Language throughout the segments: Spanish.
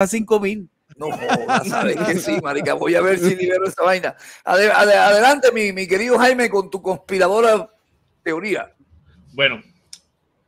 a 5.000. No, sabes que sí, marica, voy a ver si libero esa vaina. Adelante, mi querido Jaime, con tu conspiradora teoría. Bueno,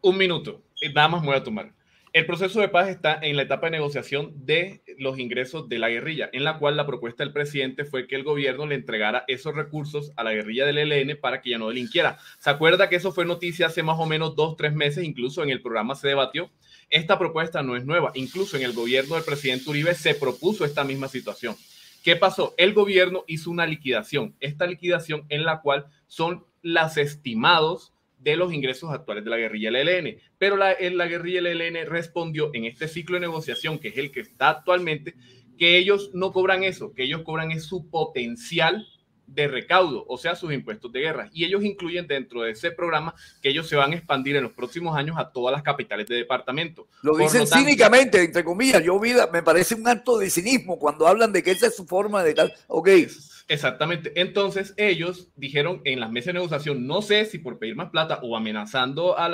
un minuto, nada más me voy a tomar. El proceso de paz está en la etapa de negociación de los ingresos de la guerrilla, en la cual la propuesta del presidente fue que el gobierno le entregara esos recursos a la guerrilla del ELN para que ya no delinquiera. ¿Se acuerda que eso fue noticia hace más o menos 2 o 3 meses? Incluso en el programa se debatió. Esta propuesta no es nueva. Incluso en el gobierno del presidente Uribe se propuso esta misma situación. ¿Qué pasó? El gobierno hizo una liquidación. Esta liquidación en la cual son los estimados de los ingresos actuales de la guerrilla del ELN. Pero la guerrilla del ELN respondió en este ciclo de negociación, que es el que está actualmente, que ellos no cobran eso, que ellos cobran es su potencial de recaudo, o sea, sus impuestos de guerra. Y ellos incluyen dentro de ese programa que ellos se van a expandir en los próximos años a todas las capitales de departamento. Lo dicen cínicamente, entre comillas. Yo vi, me parece un acto de cinismo cuando hablan de que esa es su forma de tal. Ok. Exactamente. Entonces ellos dijeron en las mesas de negociación, no sé si por pedir más plata o amenazando a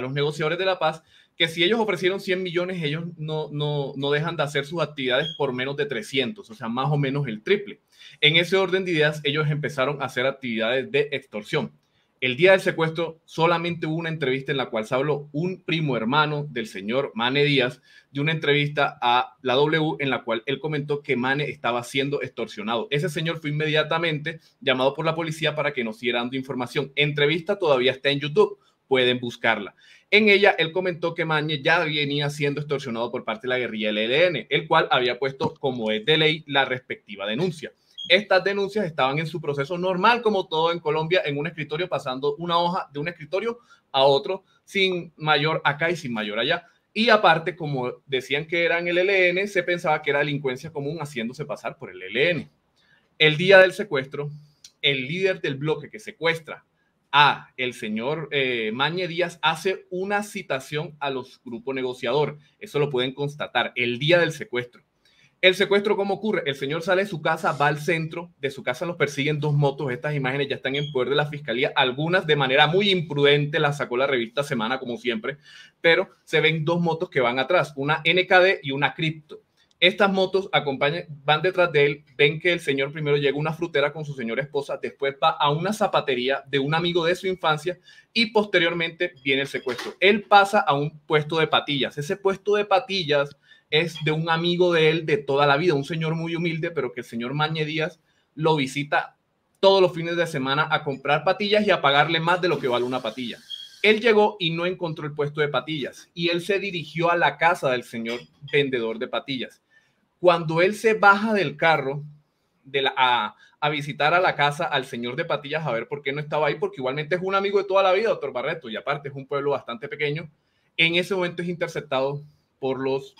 los negociadores de la paz, que si ellos ofrecieron 100 millones, ellos no dejan de hacer sus actividades por menos de 300, o sea, más o menos el triple. En ese orden de ideas, ellos empezaron a hacer actividades de extorsión. El día del secuestro solamente hubo una entrevista en la cual se habló un primo hermano del señor Mane Díaz, de una entrevista a la W en la cual él comentó que Mane estaba siendo extorsionado. Ese señor fue inmediatamente llamado por la policía para que nos siguiera dando información. Entrevista todavía está en YouTube, pueden buscarla. En ella, él comentó que Mane ya venía siendo extorsionado por parte de la guerrilla del ELN, el cual había puesto como es de ley la respectiva denuncia. Estas denuncias estaban en su proceso normal, como todo en Colombia, en un escritorio, pasando una hoja de un escritorio a otro, sin mayor acá y sin mayor allá. Y aparte, como decían que eran el ELN, se pensaba que era delincuencia común haciéndose pasar por el ELN. El día del secuestro, el líder del bloque que secuestra a el señor Mane Díaz hace una citación a los grupos negociador. Eso lo pueden constatar el día del secuestro. El secuestro, ¿cómo ocurre? El señor sale de su casa, va al centro de su casa, los persiguen 2 motos. Estas imágenes ya están en poder de la fiscalía. Algunas de manera muy imprudente las sacó la revista Semana, como siempre, pero se ven 2 motos que van atrás, una NKD y una Crypto. Estas motos acompañan, van detrás de él, ven que el señor primero llega a una frutera con su señora esposa, después va a una zapatería de un amigo de su infancia y posteriormente viene el secuestro. Él pasa a un puesto de patillas. Ese puesto de patillas es de un amigo de él de toda la vida, un señor muy humilde, pero que el señor Mane Díaz lo visita todos los fines de semana a comprar patillas y a pagarle más de lo que vale una patilla. Él llegó y no encontró el puesto de patillas y él se dirigió a la casa del señor vendedor de patillas. Cuando él se baja del carro a visitar a la casa al señor de patillas a ver por qué no estaba ahí, porque igualmente es un amigo de toda la vida, doctor Barreto, y aparte es un pueblo bastante pequeño, en ese momento es interceptado por los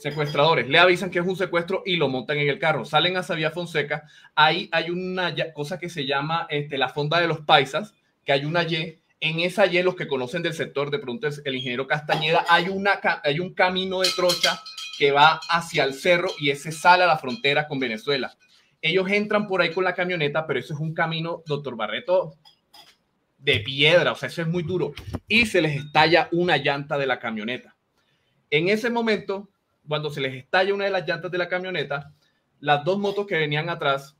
secuestradores. Le avisan que es un secuestro y lo montan en el carro. Salen a Sabía Fonseca. Ahí hay una cosa que se llama la Fonda de los Paisas, que hay una Y. En esa Y, los que conocen del sector, de pronto el ingeniero Castañeda, hay un camino de trocha que va hacia el cerro y ese sale a la frontera con Venezuela. Ellos entran por ahí con la camioneta, pero eso es un camino, doctor Barreto, de piedra, o sea, eso es muy duro. Y se les estalla una llanta de la camioneta. En ese momento, cuando se les estalla una de las llantas de la camioneta, las 2 motos que venían atrás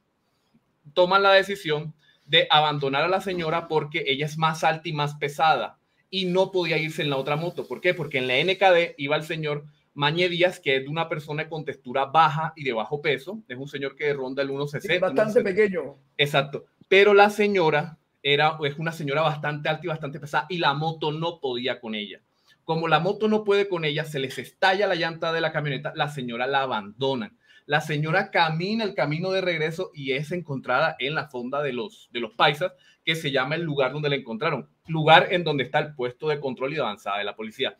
toman la decisión de abandonar a la señora porque ella es más alta y más pesada y no podía irse en la otra moto. ¿Por qué? Porque en la NKD iba el señor Mane Díaz, que es de una persona con textura baja y de bajo peso, es un señor que ronda el 1,60. Sí, bastante 1,60. Pequeño. Exacto. Pero la señora es una señora bastante alta y bastante pesada y la moto no podía con ella. Como la moto no puede con ella, se les estalla la llanta de la camioneta, la señora la abandona. La señora camina el camino de regreso y es encontrada en la Fonda de los Paisas, que se llama el lugar donde la encontraron, lugar en donde está el puesto de control y de avanzada de la policía.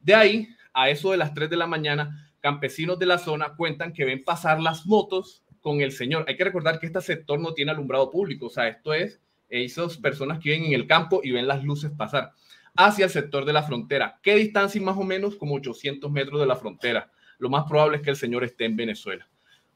De ahí, a eso de las 3 de la mañana, campesinos de la zona cuentan que ven pasar las motos con el señor. Hay que recordar que este sector no tiene alumbrado público, o sea, esto es esas personas que viven en el campo y ven las luces pasar hacia el sector de la frontera. ¿Qué distancia? Más o menos como 800 metros de la frontera. Lo más probable es que el señor esté en Venezuela.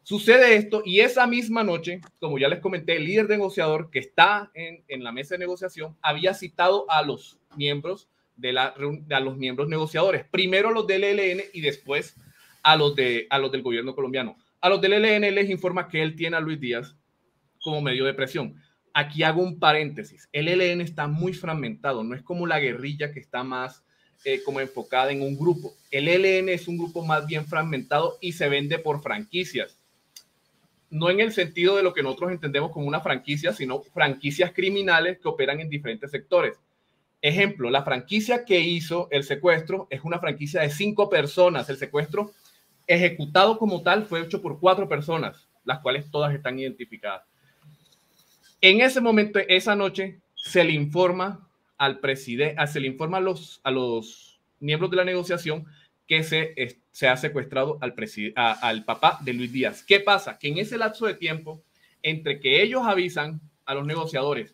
Sucede esto y esa misma noche, como ya les comenté, el líder negociador que está en la mesa de negociación había citado a los miembros a los miembros negociadores, primero los del ELN y después a los del gobierno colombiano. A los del ELN les informa que él tiene a Luis Díaz como medio de presión. Aquí hago un paréntesis. El ELN está muy fragmentado, no es como la guerrilla que está más como enfocada en un grupo. El ELN es un grupo más bien fragmentado y se vende por franquicias. No en el sentido de lo que nosotros entendemos como una franquicia, sino franquicias criminales que operan en diferentes sectores. Ejemplo, la franquicia que hizo el secuestro es una franquicia de 5 personas. El secuestro ejecutado como tal fue hecho por 4 personas, las cuales todas están identificadas. En ese momento, esa noche, se le informa al presidente, se le informa a los miembros de la negociación que se ha secuestrado al papá de Luis Díaz. ¿Qué pasa? Que en ese lapso de tiempo, entre que ellos avisan a los negociadores,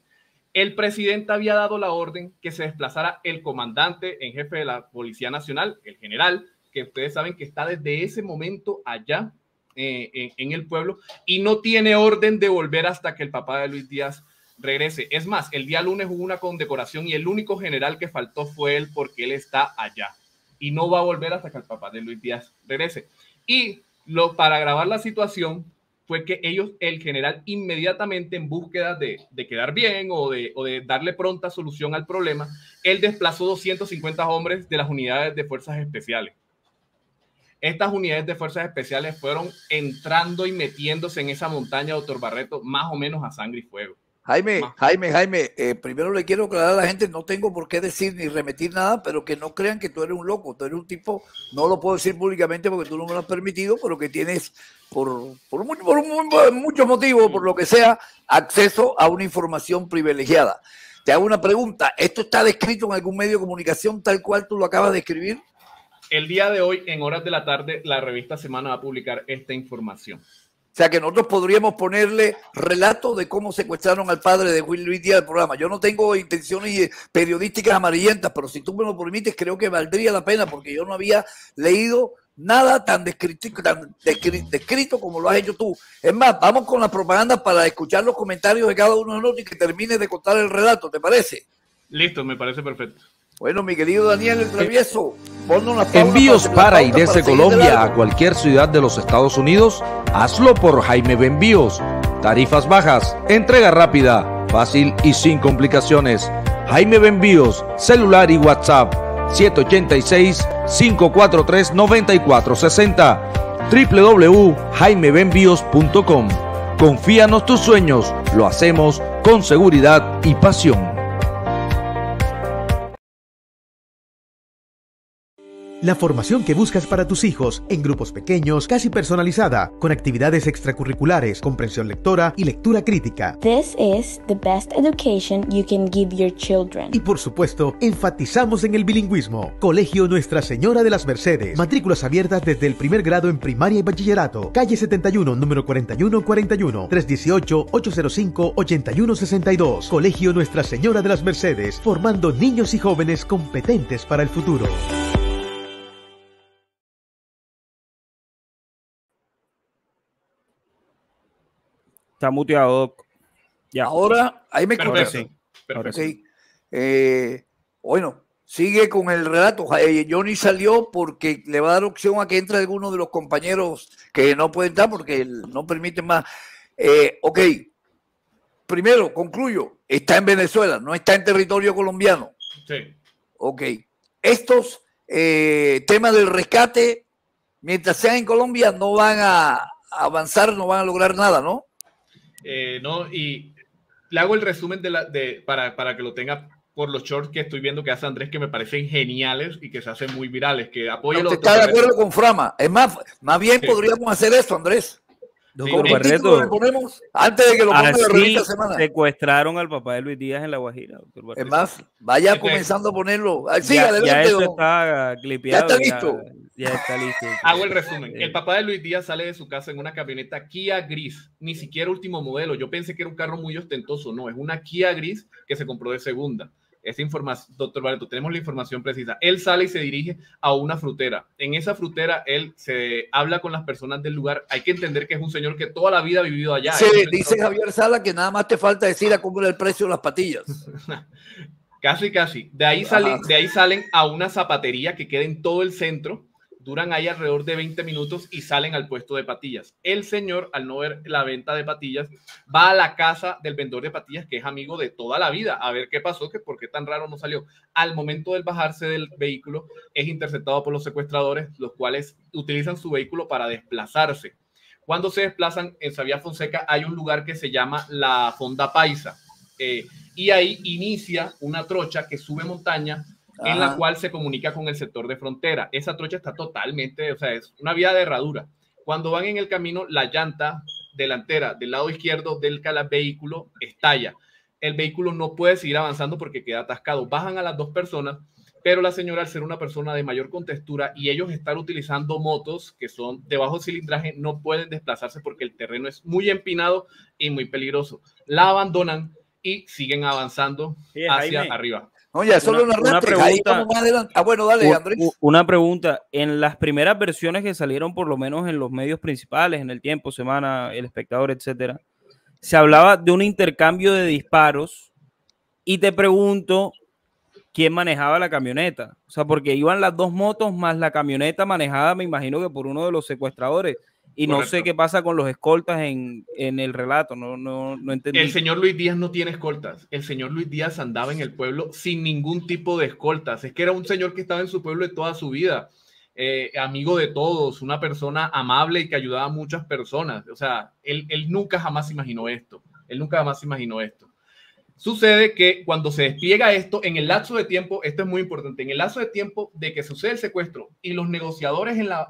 el presidente había dado la orden que se desplazara el comandante en jefe de la Policía Nacional, el general, que ustedes saben que está desde ese momento allá en el pueblo y no tiene orden de volver hasta que el papá de Luis Díaz regrese. Es más, el día lunes hubo una condecoración y el único general que faltó fue él porque él está allá y no va a volver hasta que el papá de Luis Díaz regrese. Y para agravar la situación fue que ellos, el general, inmediatamente en búsqueda de quedar bien o de darle pronta solución al problema, él desplazó 250 hombres de las unidades de fuerzas especiales. Estas unidades de fuerzas especiales fueron entrando y metiéndose en esa montaña, doctor Barreto, más o menos a sangre y fuego. Jaime, primero le quiero aclarar a la gente, no tengo por qué decir ni remitir nada, pero que no crean que tú eres un loco, tú eres un tipo, no lo puedo decir públicamente porque tú no me lo has permitido, pero que tienes por muchos motivos, por lo que sea, acceso a una información privilegiada. Te hago una pregunta, ¿esto está descrito en algún medio de comunicación tal cual tú lo acabas de escribir? El día de hoy, en horas de la tarde, la revista Semana va a publicar esta información. O sea, que nosotros podríamos ponerle relato de cómo secuestraron al padre de Luis Díaz del programa. Yo no tengo intenciones periodísticas amarillentas, pero si tú me lo permites, creo que valdría la pena, porque yo no había leído nada tan descrito como lo has hecho tú. Es más, vamos con la propaganda para escuchar los comentarios de cada uno de nosotros y que termines de contar el relato, ¿te parece? Listo, me parece perfecto. Bueno, mi querido Daniel el Travieso, envíos para y desde Colombia a cualquier ciudad de los Estados Unidos, hazlo por Jaime Benvíos. Tarifas bajas, entrega rápida, fácil y sin complicaciones. Jaime Benvíos, celular y WhatsApp, 786-543-9460, www.jaimebenvíos.com. Confíanos tus sueños, lo hacemos con seguridad y pasión. La formación que buscas para tus hijos en grupos pequeños, casi personalizada, con actividades extracurriculares, comprensión lectora y lectura crítica. This is the best education you can give your children. Y por supuesto, enfatizamos en el bilingüismo. Colegio Nuestra Señora de las Mercedes. Matrículas abiertas desde el primer grado en primaria y bachillerato. Calle 71, número 4141, 318-805-8162. Colegio Nuestra Señora de las Mercedes, formando niños y jóvenes competentes para el futuro. Está muteado. Ya. Ahora, ahí me escuchas. Sí. Bueno, sigue con el relato. Johnny salió porque le va a dar opción a que entre alguno de los compañeros que no pueden estar porque no permiten más. Ok. Primero, concluyo. Está en Venezuela, no está en territorio colombiano. Sí. Ok. Estos temas del rescate, mientras sean en Colombia, no van a avanzar, no van a lograr nada, ¿no? No, y le hago el resumen para que lo tenga por los shorts que estoy viendo que hace Andrés, que me parecen geniales y que se hacen muy virales, que apoya los... ¿Está de acuerdo con Frama? Es más bien sí. Podríamos hacer esto, Andrés. Doctor Barreto, le ponemos antes de que lo ponga la revista Semana. Secuestraron al papá de Luis Díaz en La Guajira. Es más, vaya entonces, comenzando a ponerlo. Sí, ya, adelante, ya eso está clipeado. Ya está listo. Ya está listo. Hago el resumen. El papá de Luis Díaz sale de su casa en una camioneta Kia gris, ni siquiera último modelo. Yo pensé que era un carro muy ostentoso. No, es una Kia gris que se compró de segunda. Esa información, doctor Barreto, tenemos la información precisa. Él sale y se dirige a una frutera. En esa frutera, él se habla con las personas del lugar. Hay que entender que es un señor que toda la vida ha vivido allá. Sí, dice Javier Sala que nada más te falta decir a cómo era el precio de las patillas. Casi, casi. De ahí salen a una zapatería que queda en todo el centro, duran ahí alrededor de 20 minutos y salen al puesto de patillas. El señor, al no ver la venta de patillas, va a la casa del vendedor de patillas, que es amigo de toda la vida, a ver qué pasó, que por qué tan raro no salió. Al momento del bajarse del vehículo, es interceptado por los secuestradores, los cuales utilizan su vehículo para desplazarse. Cuando se desplazan, en Sabía Fonseca hay un lugar que se llama la Fonda Paisa, y ahí inicia una trocha que sube montaña, ajá, en la cual se comunica con el sector de frontera. Esa trocha está totalmente, o sea, es una vía de herradura. Cuando van en el camino, la llanta delantera del lado izquierdo del vehículo estalla. El vehículo no puede seguir avanzando porque queda atascado. Bajan a las dos personas, pero la señora, al ser una persona de mayor contextura y ellos estar utilizando motos que son de bajo cilindraje, no pueden desplazarse porque el terreno es muy empinado y muy peligroso. La abandonan y siguen avanzando hacia arriba. No, ya solo una pregunta. Bueno, dale, Andrés. Una pregunta. En las primeras versiones que salieron, por lo menos en los medios principales, en El Tiempo, Semana, El Espectador, etcétera, se hablaba de un intercambio de disparos y te pregunto quién manejaba la camioneta. O sea, porque iban las dos motos más la camioneta manejada, me imagino que por uno de los secuestradores. Y correcto, no sé qué pasa con los escoltas en el relato, no entendí. El señor Luis Díaz no tiene escoltas. El señor Luis Díaz andaba en el pueblo sin ningún tipo de escoltas. Es que era un señor que estaba en su pueblo de toda su vida, amigo de todos, una persona amable y que ayudaba a muchas personas. O sea, él nunca jamás imaginó esto. Él nunca jamás imaginó esto. Sucede que cuando se despliega esto, en el lapso de tiempo, esto es muy importante, en el lapso de tiempo de que sucede el secuestro y los negociadores en La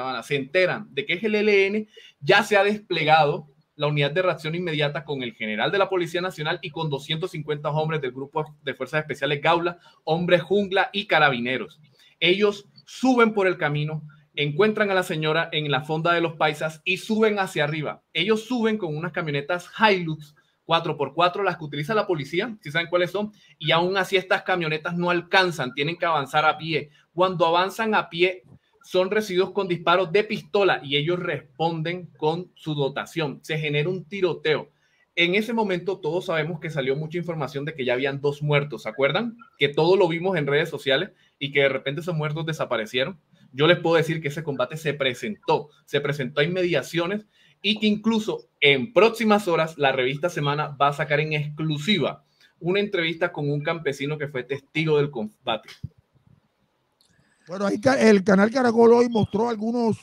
Habana se enteran de que es el ELN, ya se ha desplegado la unidad de reacción inmediata con el general de la Policía Nacional y con 250 hombres del grupo de fuerzas especiales GAULA, hombres jungla y carabineros. Ellos suben por el camino, encuentran a la señora en la Fonda de los Paisas y suben hacia arriba. Ellos suben con unas camionetas Hilux 4x4, las que utiliza la policía, si saben cuáles son, y aún así estas camionetas no alcanzan, tienen que avanzar a pie. Cuando avanzan a pie, son recibidos con disparos de pistola y ellos responden con su dotación. Se genera un tiroteo. En ese momento todos sabemos que salió mucha información de que ya habían 2 muertos, ¿se acuerdan? Que todo lo vimos en redes sociales y que de repente esos muertos desaparecieron. Yo les puedo decir que ese combate se presentó a inmediaciones y que incluso en próximas horas la revista Semana va a sacar en exclusiva una entrevista con un campesino que fue testigo del combate. Bueno, ahí el canal Caracol hoy mostró algunos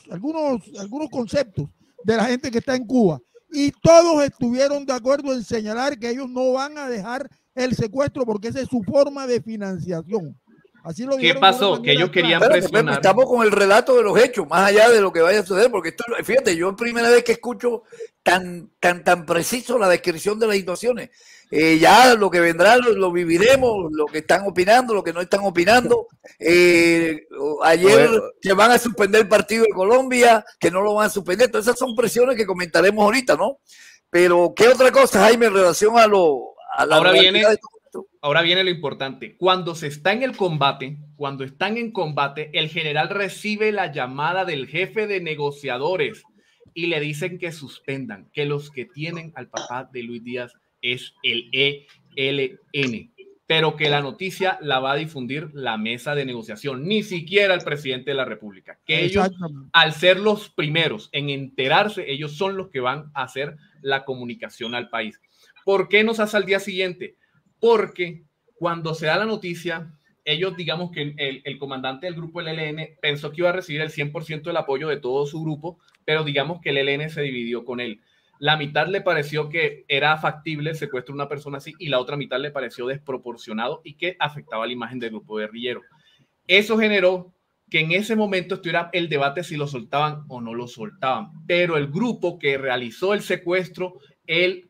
conceptos de la gente que está en Cuba y todos estuvieron de acuerdo en señalar que ellos no van a dejar el secuestro porque esa es su forma de financiación. Así lo ¿qué pasó? Que ellos querían presionar. Estamos con el relato de los hechos, más allá de lo que vaya a suceder, porque esto, fíjate, yo es la primera vez que escucho tan preciso la descripción de las situaciones. Ya lo que vendrá lo viviremos, lo que están opinando, lo que no están opinando. Ayer se van a suspender el partido de Colombia, que no lo van a suspender. Todas esas son presiones que comentaremos ahorita, ¿no? Pero, ¿qué otra cosa, Jaime, en relación a la realidad de todo? Ahora viene lo importante. Cuando están en combate, el general recibe la llamada del jefe de negociadores y le dicen que suspendan, que los que tienen al papá de Luis Díaz es el ELN, pero que la noticia la va a difundir la mesa de negociación, ni siquiera el presidente de la República. Que ellos, al ser los primeros en enterarse, ellos son los que van a hacer la comunicación al país. ¿Por qué nos hace al día siguiente? Porque cuando se da la noticia, ellos, digamos que el comandante del grupo del ELN pensó que iba a recibir el 100% del apoyo de todo su grupo, pero digamos que el ELN se dividió con él. La mitad le pareció que era factible el secuestro de una persona así y la otra mitad le pareció desproporcionado y que afectaba la imagen del grupo guerrillero. Eso generó que en ese momento estuviera el debate si lo soltaban o no lo soltaban, pero el grupo que realizó el secuestro, él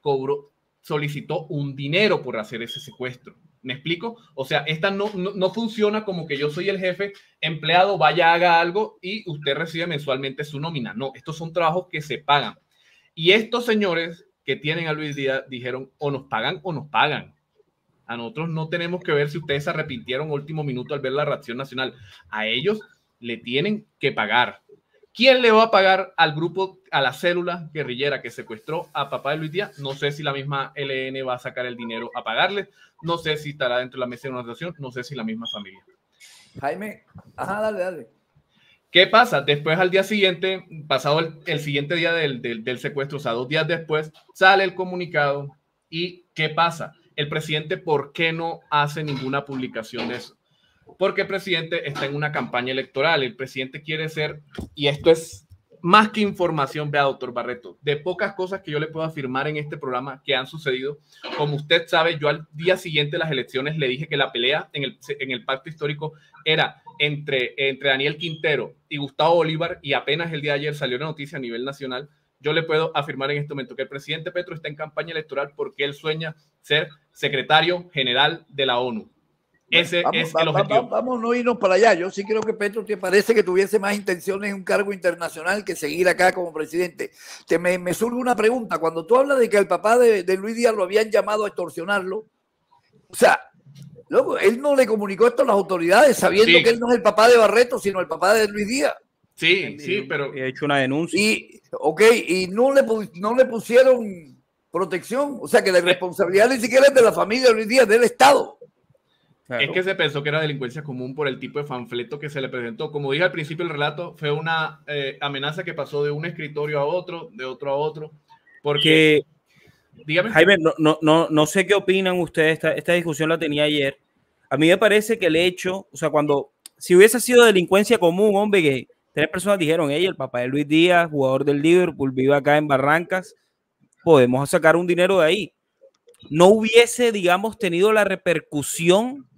solicitó un dinero por hacer ese secuestro. ¿Me explico? O sea, esta no funciona como que yo soy el jefe, empleado, vaya, haga algo y usted recibe mensualmente su nómina. No, estos son trabajos que se pagan. Y estos señores que tienen a Luis Díaz dijeron o nos pagan o nos pagan. A nosotros no tenemos que ver si ustedes se arrepintieron último minuto al ver la reacción nacional. A ellos le tienen que pagar. ¿Quién le va a pagar al grupo, a la célula guerrillera que secuestró a papá de Luis Díaz? No sé si la misma ELN va a sacar el dinero a pagarle, no sé si estará dentro de la mesa de una relación, no sé si la misma familia. Jaime, ajá, dale, dale. ¿Qué pasa? Después, al día siguiente, pasado el siguiente día del secuestro, o sea, 2 días después, sale el comunicado y ¿qué pasa? El presidente, ¿por qué no hace ninguna publicación de eso? Porque el presidente está en una campaña electoral, el presidente quiere ser, y esto es más que información, vea, doctor Barreto, de pocas cosas que yo le puedo afirmar en este programa que han sucedido. Como usted sabe, yo al día siguiente de las elecciones le dije que la pelea en el pacto histórico era entre Daniel Quintero y Gustavo Bolívar, y apenas el día de ayer salió la noticia a nivel nacional. Yo le puedo afirmar en este momento que el presidente Petro está en campaña electoral porque él sueña ser secretario general de la ONU. Ese es el objetivo. Vamos a no irnos para allá. Yo sí creo que Petro te parece que tuviese más intenciones en un cargo internacional que seguir acá como presidente. Me surge una pregunta. Cuando tú hablas de que al papá de Luis Díaz lo habían llamado a extorsionarlo, o sea, luego, él no le comunicó esto a las autoridades sabiendo que él no es el papá de Barreto, sino el papá de Luis Díaz. Sí, sí, pero he hecho una denuncia. Y, ok, y no le pusieron protección. O sea, que la responsabilidad ni siquiera es de la familia de Luis Díaz, del Estado. Claro. Es que se pensó que era delincuencia común por el tipo de panfleto que se le presentó. Como dije al principio del relato, fue una amenaza que pasó de un escritorio a otro, de otro a otro. Porque, dígame. Jaime, no sé qué opinan ustedes. Esta discusión la tenía ayer. A mí me parece que el hecho, o sea, cuando, si hubiese sido delincuencia común, hombre, que 3 personas dijeron, hey, el papá de Luis Díaz, jugador del Liverpool, vive acá en Barrancas, podemos sacar un dinero de ahí. No hubiese, digamos, tenido la repercusión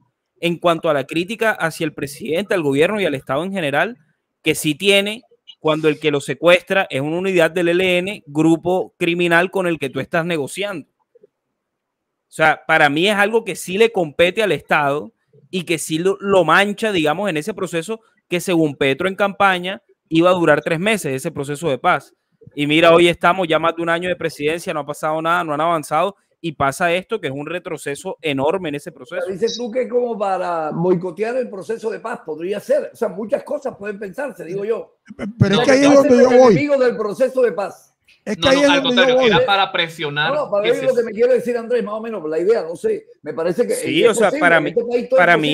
en cuanto a la crítica hacia el presidente, al gobierno y al Estado en general, que sí tiene cuando el que lo secuestra es una unidad del ELN, grupo criminal con el que tú estás negociando. O sea, para mí es algo que sí le compete al Estado y que sí lo mancha, digamos, en ese proceso que según Petro en campaña iba a durar 3 meses, ese proceso de paz. Y mira, hoy estamos ya más de un año de presidencia, no ha pasado nada, no han avanzado, y pasa esto, que es un retroceso enorme en ese proceso. Dices tú que como para boicotear el proceso de paz podría ser. O sea, muchas cosas pueden pensarse, digo yo. Pero no, es que ahí es donde yo voy. Enemigo del proceso de paz. Es que ahí es donde yo voy. Era para presionar. No, para ver lo que me quiere decir Andrés, más o menos, la idea, no sé. Me parece que sí, o sea, para mí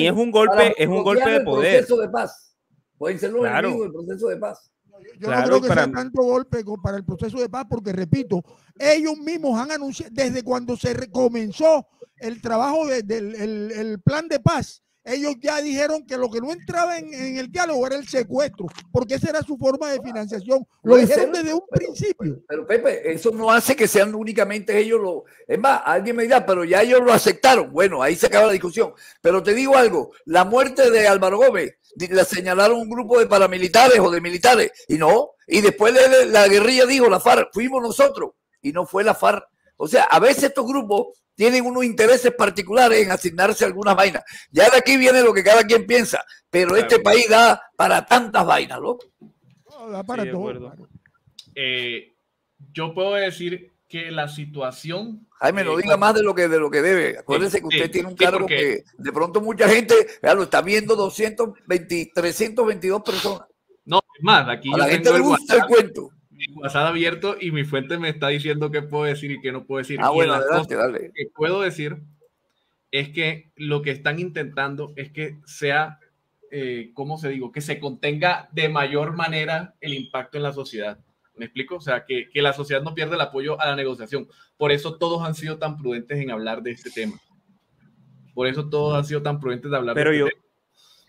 es un golpe, de poder. El proceso de paz. Pueden ser los enemigos del proceso de paz. Yo no creo que sea tanto golpe para el proceso de paz, porque repito, ellos mismos han anunciado desde cuando se comenzó el trabajo del plan de paz. Ellos ya dijeron que lo que no entraba en el diálogo era el secuestro, porque esa era su forma de financiación. Lo dijeron desde un principio. Pero Pepe, eso no hace que sean únicamente ellos los... Es más, alguien me dirá, pero ya ellos lo aceptaron. Bueno, ahí se acaba la discusión. Pero te digo algo, la muerte de Álvaro Gómez la señalaron un grupo de paramilitares o de militares, y no. Y después la guerrilla dijo, la FARC, fuimos nosotros, y no fue la FARC. O sea, a veces estos grupos tienen unos intereses particulares en asignarse algunas vainas. Ya de aquí viene lo que cada quien piensa, pero este país da para tantas vainas, ¿no? Da para todo. Yo puedo decir que la situación... Jaime, no diga más de lo que debe. Acuérdese que usted tiene un cargo que de pronto mucha gente lo está viendo 220, 322 personas. No, es más, aquí a yo la gente le gusta el cuento. Mi WhatsApp abierto y mi fuente me está diciendo qué puedo decir y qué no puedo decir. Bueno, adelante, dale. Lo que puedo decir es que lo que están intentando es que sea, ¿cómo se digo? Que se contenga de mayor manera el impacto en la sociedad. ¿Me explico? O sea, que la sociedad no pierda el apoyo a la negociación. Por eso todos han sido tan prudentes en hablar de este tema. Por eso todos han sido tan prudentes de hablar de este tema.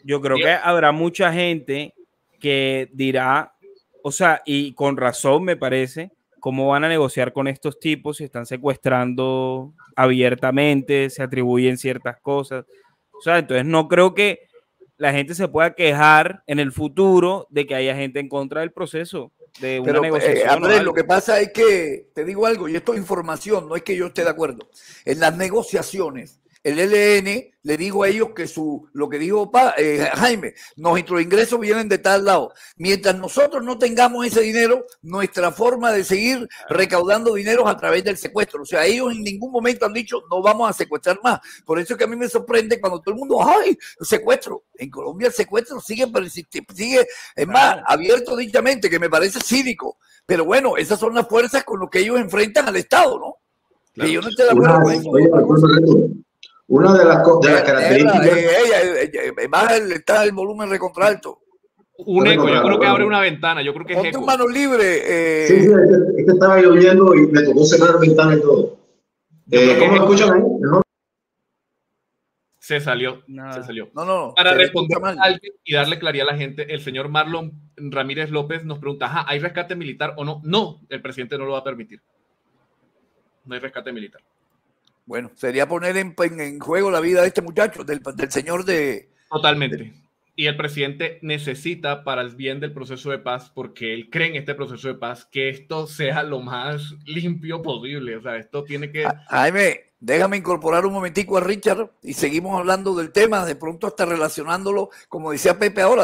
Yo creo que habrá mucha gente que dirá, o sea, y con razón me parece, cómo van a negociar con estos tipos si están secuestrando abiertamente, se atribuyen ciertas cosas. O sea, entonces no creo que la gente se pueda quejar en el futuro de que haya gente en contra del proceso de una negociación. Andrés, lo que pasa es que, te digo algo, y esto es información, no es que yo esté de acuerdo. En las negociaciones, el ELN, le digo a ellos que lo que dijo Jaime, nuestros ingresos vienen de tal lado. Mientras nosotros no tengamos ese dinero, nuestra forma de seguir recaudando dinero a través del secuestro. O sea, ellos en ningún momento han dicho, no vamos a secuestrar más. Por eso es que a mí me sorprende cuando todo el mundo, ¡ay, secuestro! En Colombia el secuestro sigue, es más, abierto dichamente, que me parece cínico. Pero bueno, esas son las fuerzas con las que ellos enfrentan al Estado, ¿no? Claro. Y yo no estoy de acuerdo con eso. Una de las características... baja el volumen recontralto. Un eco, yo creo que abre una ventana, yo creo que es eco. Ponte mano libre. Sí, sí, es que estaba lloviendo y me tocó cerrar ventana y todo. ¿Cómo me escuchan ahí? ¿No? Se salió, no. Se salió. No, para responder a alguien y darle claridad a la gente, el señor Marlon Ramírez López nos pregunta, ajá, ¿hay rescate militar o no? No, el presidente no lo va a permitir. No hay rescate militar. Bueno, sería poner en juego la vida de este muchacho, del señor de... Totalmente. Y el presidente necesita, para el bien del proceso de paz, porque él cree en este proceso de paz, que esto sea lo más limpio posible. O sea, esto tiene que... Jaime, déjame incorporar un momentico a Richard y seguimos hablando del tema, de pronto hasta relacionándolo, como decía Pepe ahora,